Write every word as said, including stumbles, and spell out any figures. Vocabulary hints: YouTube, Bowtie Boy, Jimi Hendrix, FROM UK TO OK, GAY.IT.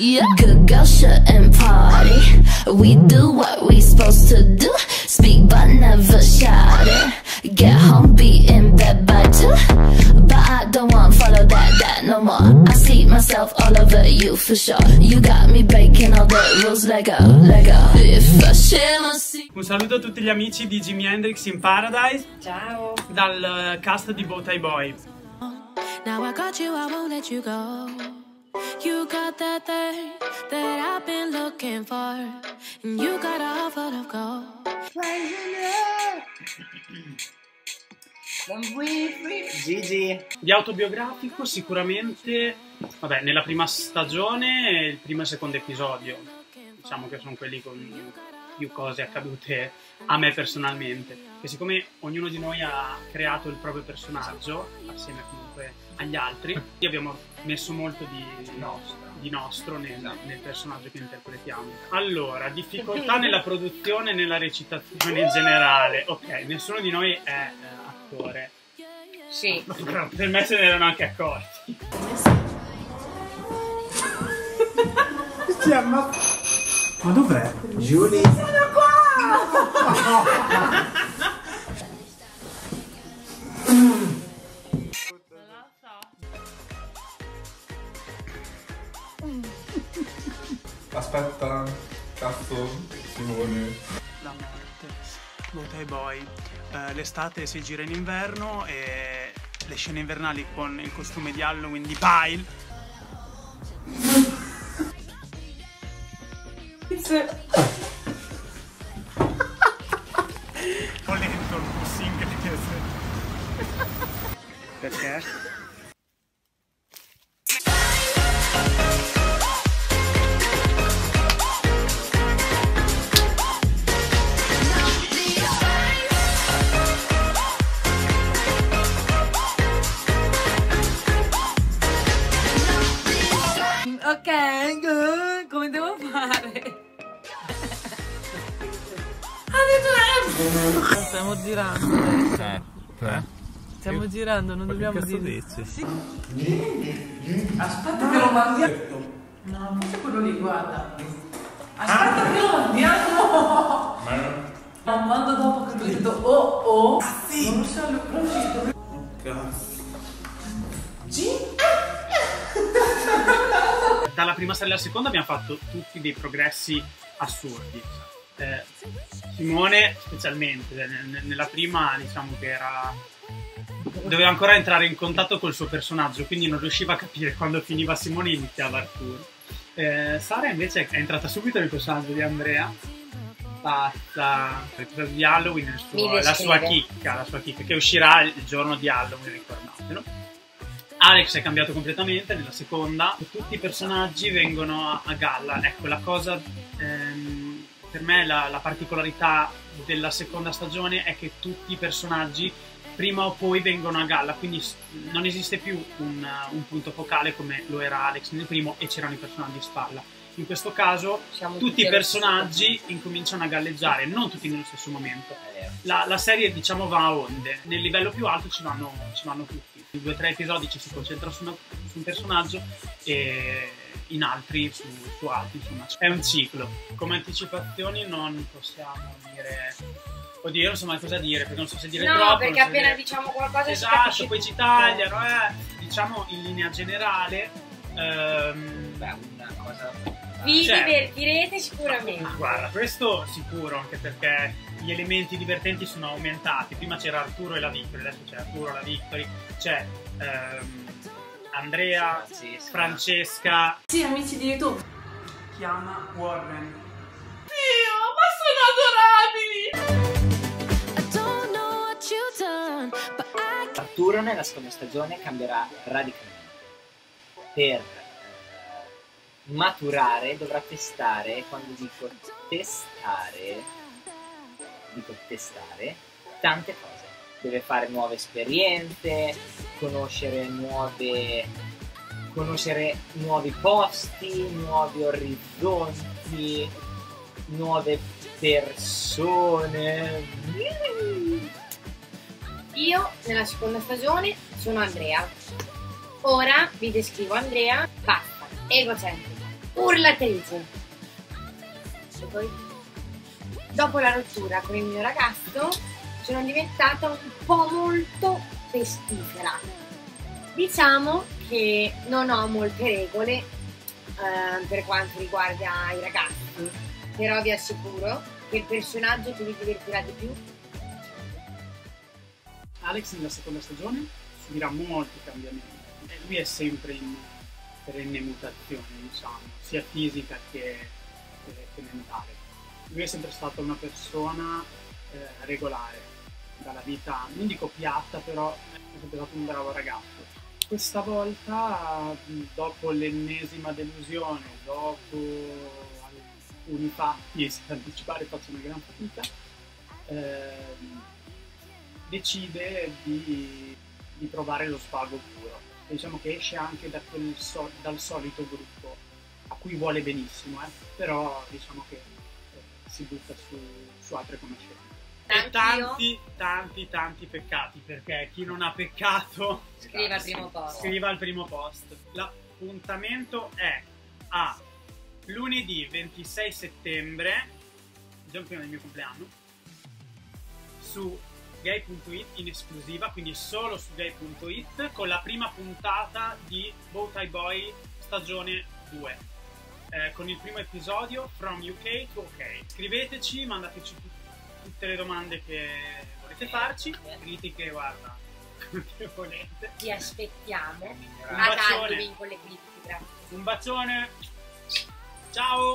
Yeah. Good girl shouldn't party. We do what we supposed to do. Speak but never shout it. Get home, be in bed by two. But I don't want to follow that, that no more. I see myself all over you for sure. You got me breaking all the rules, let go, let go. If I shall see. Un saluto a tutti gli amici di Jimi Hendrix in Paradise. Ciao. Dal cast di Bowtie Boy. Now I got you, I won't let you go. You got that thing that I've been looking for, and you got a heart full of gold. Gigi. Di autobiografico sicuramente, vabbè, nella prima stagione, il primo e secondo episodio, diciamo che sono quelli con più cose accadute a me personalmente. Che siccome ognuno di noi ha creato il proprio personaggio, assieme comunque agli altri, abbiamo messo molto di nostro, di nostro nel, nel personaggio che interpretiamo. Allora, difficoltà nella produzione e nella recitazione in generale. Ok, nessuno di noi è uh, attore. Sì. Però per me se ne erano anche accorti. Stiamo... Ma dov'è? Giulia? Sono qua! Aspetta, cazzo, Simone. La morte, Bowtie Boy. Eh, L'estate si gira in inverno e le scene invernali con il costume di Halloween di Pyle. Ho lento il bus inglese. Perché? Ok, come devo fare? Ha detto stiamo girando adesso. Eh, eh. Stiamo Io, girando, non dobbiamo dire. Sì. Aspetta che lo mandiamo. No, non c'è quello lì, guarda. Aspetta ah. che lo mandiamo. Ma non mando dopo che ho detto oh oh. Ah sì. Non so lo progetto. Cazzo. G. Dalla prima serie alla seconda abbiamo fatto tutti dei progressi assurdi. Eh, Simone specialmente, nella prima diciamo che era... doveva ancora entrare in contatto col suo personaggio, quindi non riusciva a capire quando finiva Simone e iniziava Arturo. Eh, Sara invece è entrata subito nel personaggio di Andrea, fatta di Halloween, il suo, la sua chicca, la sua chicca che uscirà il giorno di Halloween, ricordatelo. Alex è cambiato completamente nella seconda, tutti i personaggi vengono a, a galla. Ecco, la cosa ehm, per me la, la particolarità della seconda stagione è che tutti i personaggi prima o poi vengono a galla, quindi non esiste più un, un punto focale come lo era Alex nel primo e c'erano i personaggi a spalla. In questo caso Siamo tutti i personaggi incominciano a galleggiare, non tutti nello stesso momento. La, la serie diciamo va a onde, nel livello più alto ci vanno, ci vanno tutti. In due o tre episodi ci si concentra su, una, su un personaggio e in altri su, su altri, insomma è un ciclo. Come anticipazioni non possiamo dire, oddio io non so mai cosa dire perché non so se dire no, troppo. No, perché appena dire... diciamo qualcosa esatto, ci poi ci tagliano, eh. Diciamo in linea generale ehm... beh, una cosa vi cioè, divertirete sicuramente. Ma, ma guarda, questo sicuro, anche perché gli elementi divertenti sono aumentati. Prima c'era Arturo e la Victory, adesso c'è Arturo, la Victory, c'è ehm, Andrea, Francesca. Francesca. Sì, amici di YouTube. Chiama Warren. Dio, ma sono adorabili! Arturo nella seconda stagione cambierà radicalmente. Per maturare dovrà testare, quando dico testare... dico testare tante cose, deve fare nuove esperienze, conoscere nuove conoscere nuovi posti, nuovi orizzonti, nuove persone. Io nella seconda stagione sono Andrea, ora vi descrivo Andrea basta, egocentrica, urlatrice. E poi, dopo la rottura con il mio ragazzo, sono diventata un po' molto pestifera. Diciamo che non ho molte regole eh, per quanto riguarda i ragazzi, però vi assicuro che il personaggio che vi divertirà di più, Alex, nella seconda stagione subirà molti cambiamenti. Lui è sempre in perenne mutazione, diciamo, sia fisica che, che, che mentale. Lui è sempre stata una persona eh, regolare, dalla vita, non dico piatta, però è sempre stato un bravo ragazzo. Questa volta, dopo l'ennesima delusione, dopo alcuni fatti, se anticipare faccio una gran fatica, eh, decide di, di provare lo svago puro. E diciamo che esce anche da quel so, dal solito gruppo a cui vuole benissimo, eh? Però diciamo che eh, si butta su, su altre conoscenze. E tanti, tanti, tanti peccati, perché chi non ha peccato scriva al primo post. Scriva al primo post. L'appuntamento è a lunedì ventisei settembre, già prima del mio compleanno, su gay punto it in esclusiva, quindi solo su gay punto it, con la prima puntata di Bowtie Boy stagione due, eh, con il primo episodio From U K to OK. Scriveteci, mandateci tutte le domande che volete farci, critiche, guarda, che volete. Vi aspettiamo. Un bacione. Un bacione. Ciao.